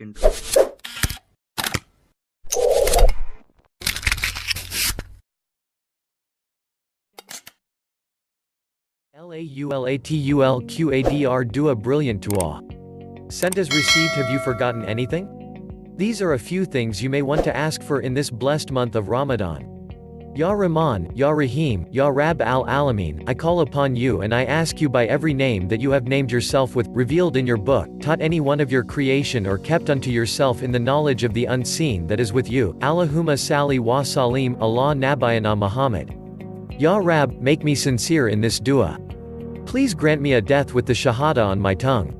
get into it. Laulatulqadr Dua Brilliant Dua. Sent as received. Have you forgotten anything? These are a few things you may want to ask for in this blessed month of Ramadan. Ya Rahman, Ya Raheem, Ya Rabb al Alameen, I call upon you and I ask you by every name that you have named yourself with, revealed in your book, taught any one of your creation or kept unto yourself in the knowledge of the unseen that is with you. Allahumma salli wa salim ala nabiyyina Muhammad. Ya Rabb, make me sincere in this dua. Please grant me a death with the shahada on my tongue.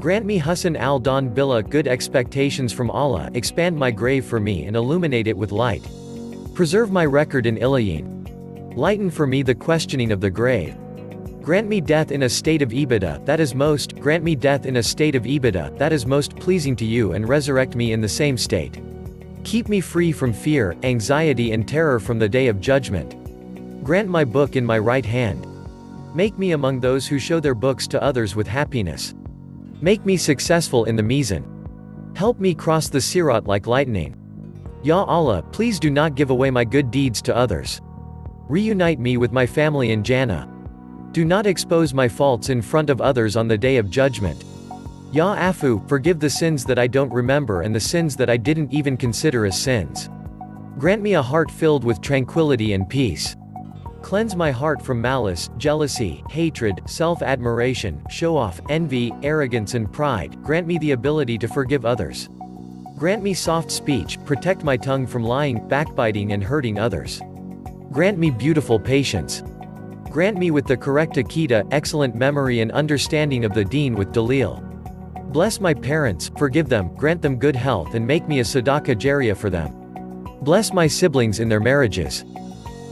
Grant me husn al-dan billah, good expectations from Allah, expand my grave for me and illuminate it with light. Preserve my record in Illiyin. Lighten for me the questioning of the grave. Grant me death in a state of ibadah, that is most, grant me death in a state of ibadah, that is most pleasing to you, and resurrect me in the same state. Keep me free from fear, anxiety and terror from the day of judgment. Grant my book in my right hand. Make me among those who show their books to others with happiness. Make me successful in the mizan. Help me cross the sirat like lightning. Ya Allah, please do not give away my good deeds to others. Reunite me with my family in Jannah. Do not expose my faults in front of others on the day of judgment. Ya Afu, forgive the sins that I don't remember and the sins that I didn't even consider as sins. Grant me a heart filled with tranquility and peace. Cleanse my heart from malice, jealousy, hatred, self-admiration, show-off, envy, arrogance and pride. Grant me the ability to forgive others. Grant me soft speech, protect my tongue from lying, backbiting and hurting others. Grant me beautiful patience. Grant me with the correct aqidah, excellent memory and understanding of the deen with dalil. Bless my parents, forgive them, grant them good health and make me a sadaqah jariyah for them. Bless my siblings in their marriages.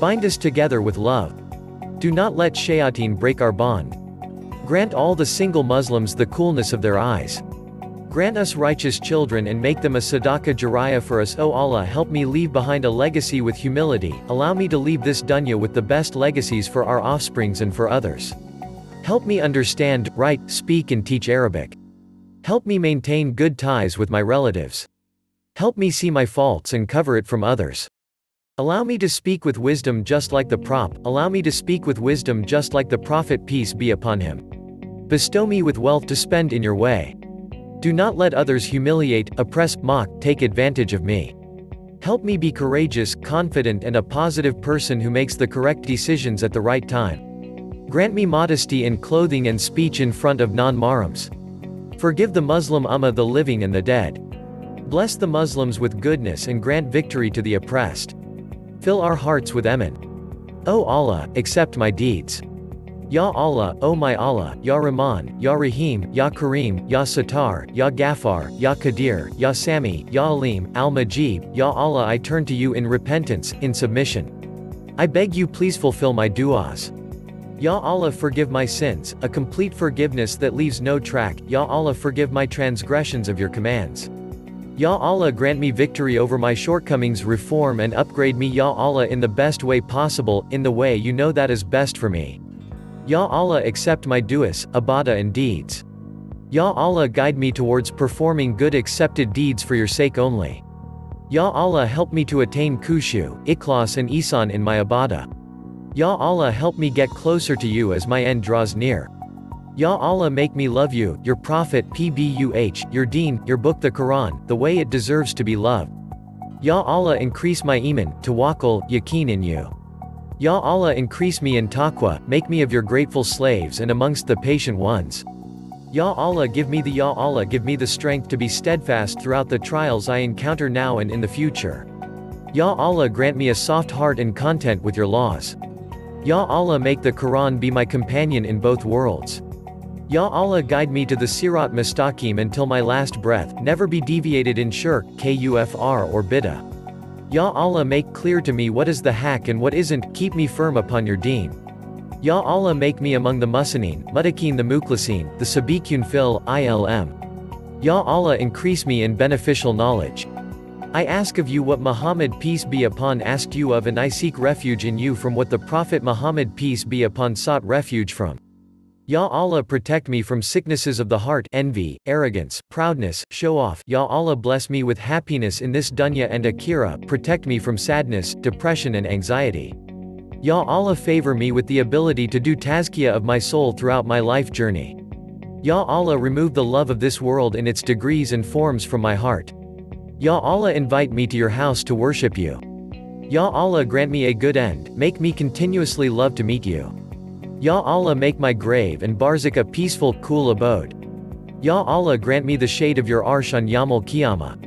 Bind us together with love. Do not let shayateen break our bond. Grant all the single Muslims the coolness of their eyes. Grant us righteous children and make them a sadaqah jariyah for us. O Allah, help me leave behind a legacy with humility. Allow me to leave this dunya with the best legacies for our offsprings and for others. Help me understand, write, speak and teach Arabic. Help me maintain good ties with my relatives. Help me see my faults and cover it from others. Allow me to speak with wisdom just like the Prophet, peace be upon him. Bestow me with wealth to spend in your way. Do not let others humiliate, oppress, mock, take advantage of me. Help me be courageous, confident and a positive person who makes the correct decisions at the right time. Grant me modesty in clothing and speech in front of non-Mahrams. Forgive the Muslim Ummah, the living and the dead. Bless the Muslims with goodness and grant victory to the oppressed. Fill our hearts with iman. O Allah, accept my deeds. Ya Allah, O my Allah, Ya Rahman, Ya Raheem, Ya Kareem, Ya Sattar, Ya Ghaffar, Ya Qadir, Ya Sami, Ya Alim, Al-Majib. Ya Allah, I turn to you in repentance, in submission. I beg you, please fulfill my du'as. Ya Allah, forgive my sins, a complete forgiveness that leaves no track. Ya Allah, forgive my transgressions of your commands. Ya Allah, grant me victory over my shortcomings, reform and upgrade me, Ya Allah, in the best way possible, in the way you know that is best for me. Ya Allah, accept my du'as, ibadah and deeds. Ya Allah, guide me towards performing good accepted deeds for your sake only. Ya Allah, help me to attain khushu, ikhlas and ihsan in my ibadah. Ya Allah, help me get closer to you as my end draws near. Ya Allah, make me love you, your Prophet, PBUH, your deen, your book the Quran, the way it deserves to be loved. Ya Allah, increase my iman, tawakkul, yaqeen in you. Ya Allah, increase me in taqwa, make me of your grateful slaves and amongst the patient ones. Ya Allah, give me the strength to be steadfast throughout the trials I encounter now and in the future. Ya Allah, grant me a soft heart and content with your laws. Ya Allah, make the Quran be my companion in both worlds. Ya Allah, guide me to the Sirat Mustaqim until my last breath, never be deviated in shirk, kufr or bid'ah. Ya Allah, make clear to me what is the haq and what isn't, keep me firm upon your deen. Ya Allah, make me among the musaneen, muttaqeen, the mukhlaseen, the sabiqun fil ilm. Ya Allah, increase me in beneficial knowledge. I ask of you what Muhammad, peace be upon, asked you of, and I seek refuge in you from what the Prophet Muhammad, peace be upon, sought refuge from. Ya Allah, protect me from sicknesses of the heart, envy, arrogance, proudness, show-off. Ya Allah, bless me with happiness in this dunya and akhirah. Protect me from sadness, depression and anxiety. Ya Allah, favor me with the ability to do tazkiyah of my soul throughout my life journey. Ya Allah, remove the love of this world in its degrees and forms from my heart. Ya Allah, invite me to your house to worship you. Ya Allah, grant me a good end, make me continuously love to meet you. Ya Allah, make my grave and barzakh a peaceful, cool abode. Ya Allah, grant me the shade of your arsh on Yawmul Qiyamah.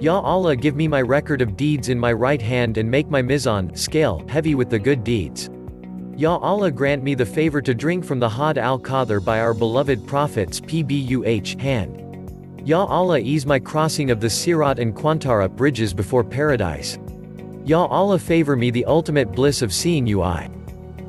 Ya Allah, give me my record of deeds in my right hand and make my mizan, scale, heavy with the good deeds. Ya Allah, grant me the favor to drink from the Had al-Qadr by our beloved Prophet's PBUH hand. Ya Allah, ease my crossing of the Sirat and Qantara bridges before paradise. Ya Allah, favor me the ultimate bliss of seeing you I.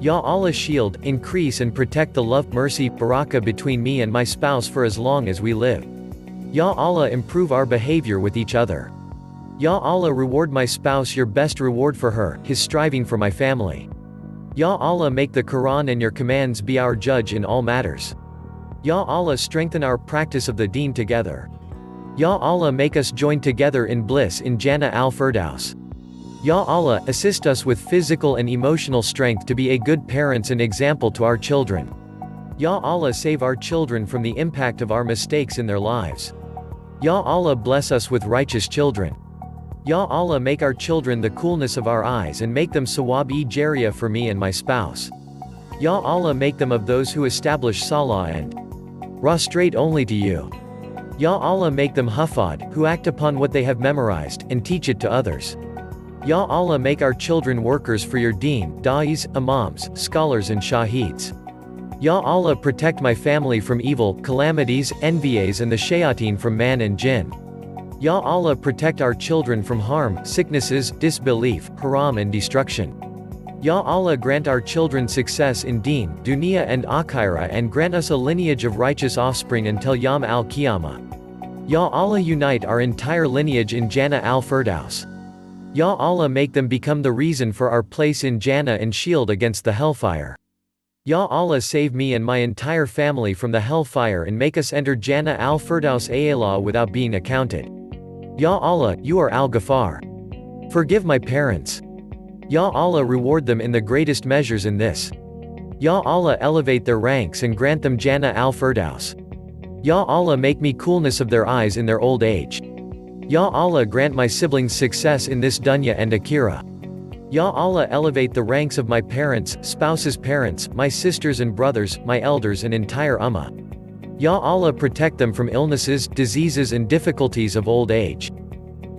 Ya Allah, shield, increase and protect the love, mercy, barakah between me and my spouse for as long as we live. Ya Allah, improve our behavior with each other. Ya Allah, reward my spouse your best reward for her, his striving for my family. Ya Allah, make the Quran and your commands be our judge in all matters. Ya Allah, strengthen our practice of the deen together. Ya Allah, make us joined together in bliss in Jannah al-Firdaus. Ya Allah, assist us with physical and emotional strength to be a good parents and example to our children. Ya Allah, save our children from the impact of our mistakes in their lives. Ya Allah, bless us with righteous children. Ya Allah, make our children the coolness of our eyes and make them sawab-e-jariya for me and my spouse. Ya Allah, make them of those who establish salah and prostrate only to you. Ya Allah, make them hafad, who act upon what they have memorized, and teach it to others. Ya Allah, make our children workers for your deen, da'is, imams, scholars and shaheeds. Ya Allah, protect my family from evil, calamities, envies and the shayateen from man and jinn. Ya Allah, protect our children from harm, sicknesses, disbelief, haram and destruction. Ya Allah, grant our children success in deen, dunya and akhirah and grant us a lineage of righteous offspring until Yawm al-Qiyamah. Ya Allah, unite our entire lineage in Jannah al-Firdaus. Ya Allah, make them become the reason for our place in Jannah and shield against the hellfire. Ya Allah, save me and my entire family from the hellfire and make us enter Jannah al-Firdaus a'la without being accounted. Ya Allah, you are al-Ghaffar. Forgive my parents. Ya Allah, reward them in the greatest measures in this. Ya Allah, elevate their ranks and grant them Jannah al-Firdaus. Ya Allah, make me coolness of their eyes in their old age. Ya Allah, grant my siblings success in this dunya and akhirah. Ya Allah, elevate the ranks of my parents, spouses' parents, my sisters and brothers, my elders and entire ummah. Ya Allah, protect them from illnesses, diseases and difficulties of old age.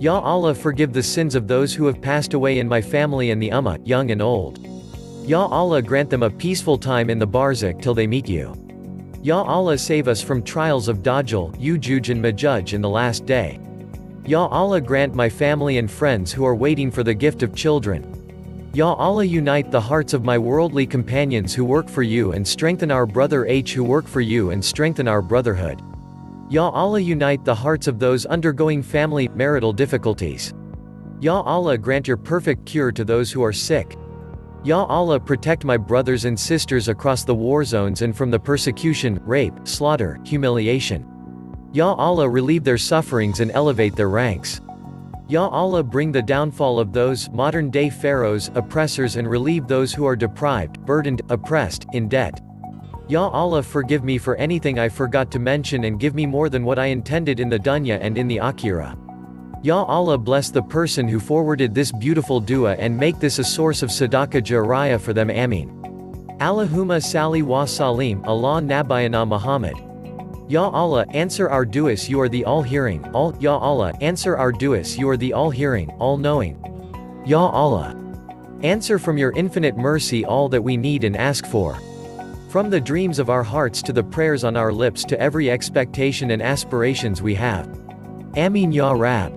Ya Allah, forgive the sins of those who have passed away in my family and the ummah, young and old. Ya Allah, grant them a peaceful time in the barzakh till they meet you. Ya Allah, save us from trials of Dajjal, Ya'juj and Ma'juj in the last day. Ya Allah, grant my family and friends who are waiting for the gift of children. Ya Allah, unite the hearts of my worldly companions who work for you and strengthen our brother H who work for you and strengthen our brotherhood. Ya Allah, unite the hearts of those undergoing family, marital difficulties. Ya Allah, grant your perfect cure to those who are sick. Ya Allah, protect my brothers and sisters across the war zones and from the persecution, rape, slaughter, humiliation. Ya Allah, relieve their sufferings and elevate their ranks. Ya Allah, bring the downfall of those modern-day pharaohs, oppressors and relieve those who are deprived, burdened, oppressed, in debt. Ya Allah, forgive me for anything I forgot to mention and give me more than what I intended in the dunya and in the akhirah. Ya Allah, bless the person who forwarded this beautiful dua and make this a source of sadaqah jariyah for them. Ameen. Allahumma salli wa salim ala nabiyyina Muhammad. Ya Allah, answer our du'as, you are the all-hearing, all. Ya Allah, answer our du'as, you are the all-hearing, all-knowing. Ya Allah, answer from your infinite mercy all that we need and ask for. From the dreams of our hearts to the prayers on our lips to every expectation and aspirations we have. Ameen Ya Rabb.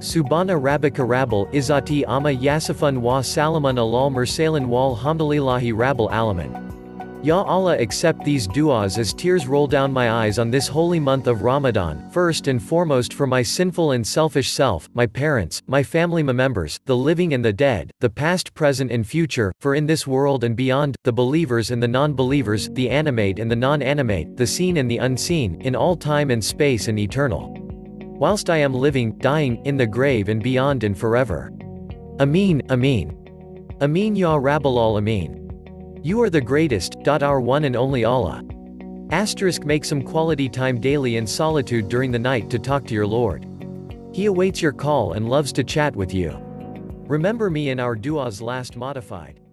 Subhana Rabbika Rabbil Izzati Amma Yasifun wa Salamun alal Mursalin walhamdulillahi Rabbil Alamin. Ya Allah, accept these du'as as tears roll down my eyes on this holy month of Ramadan, first and foremost for my sinful and selfish self, my parents, my family members, the living and the dead, the past, present and future, for in this world and beyond, the believers and the non-believers, the animate and the non-animate, the seen and the unseen, in all time and space and eternal. Whilst I am living, dying, in the grave and beyond and forever. Ameen, Ameen. Ameen Ya Rabb al Alameen. You are the greatest, our one and only Allah. *. Make some quality time daily in solitude during the night to talk to your Lord. He awaits your call and loves to chat with you. Remember me in our du'as last modified.